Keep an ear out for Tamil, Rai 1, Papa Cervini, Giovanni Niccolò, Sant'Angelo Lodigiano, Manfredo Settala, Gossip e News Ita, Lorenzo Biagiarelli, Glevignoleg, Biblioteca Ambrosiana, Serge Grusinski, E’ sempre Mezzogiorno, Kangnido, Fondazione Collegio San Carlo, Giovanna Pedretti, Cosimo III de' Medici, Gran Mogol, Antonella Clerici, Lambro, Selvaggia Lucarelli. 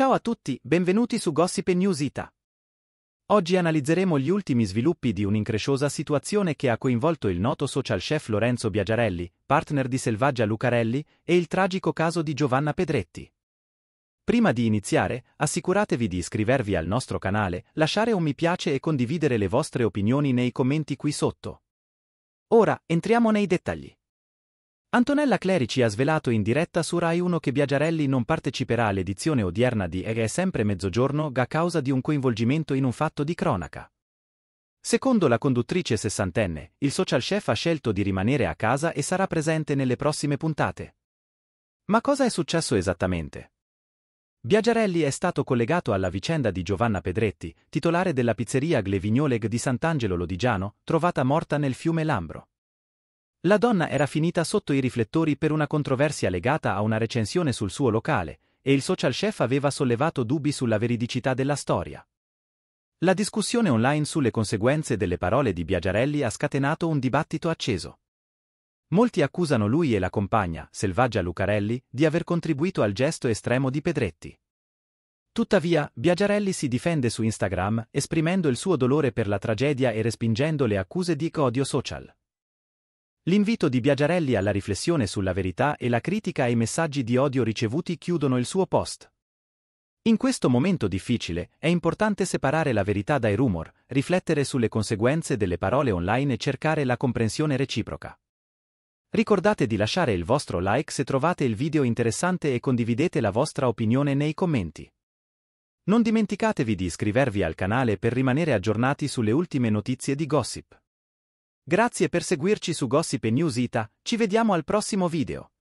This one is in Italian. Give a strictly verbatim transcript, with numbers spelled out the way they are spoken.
Ciao a tutti, benvenuti su Gossip e News Ita. Oggi analizzeremo gli ultimi sviluppi di un'incresciosa situazione che ha coinvolto il noto social chef Lorenzo Biagiarelli, partner di Selvaggia Lucarelli, e il tragico caso di Giovanna Pedretti. Prima di iniziare, assicuratevi di iscrivervi al nostro canale, lasciare un mi piace e condividere le vostre opinioni nei commenti qui sotto. Ora, entriamo nei dettagli. Antonella Clerici ha svelato in diretta su Rai uno che Biagiarelli non parteciperà all'edizione odierna di E' sempre Mezzogiorno a causa di un coinvolgimento in un fatto di cronaca. Secondo la conduttrice sessantenne, il social chef ha scelto di rimanere a casa e sarà presente nelle prossime puntate. Ma cosa è successo esattamente? Biagiarelli è stato collegato alla vicenda di Giovanna Pedretti, titolare della pizzeria Glevignoleg di Sant'Angelo Lodigiano, trovata morta nel fiume Lambro. La donna era finita sotto i riflettori per una controversia legata a una recensione sul suo locale, e il social chef aveva sollevato dubbi sulla veridicità della storia. La discussione online sulle conseguenze delle parole di Biagiarelli ha scatenato un dibattito acceso. Molti accusano lui e la compagna, Selvaggia Lucarelli, di aver contribuito al gesto estremo di Pedretti. Tuttavia, Biagiarelli si difende su Instagram, esprimendo il suo dolore per la tragedia e respingendo le accuse di odio social. L'invito di Biagiarelli alla riflessione sulla verità e la critica ai messaggi di odio ricevuti chiudono il suo post. In questo momento difficile, è importante separare la verità dai rumor, riflettere sulle conseguenze delle parole online e cercare la comprensione reciproca. Ricordate di lasciare il vostro like se trovate il video interessante e condividete la vostra opinione nei commenti. Non dimenticatevi di iscrivervi al canale per rimanere aggiornati sulle ultime notizie di Gossip. Grazie per seguirci su Gossip e News Ita, ci vediamo al prossimo video.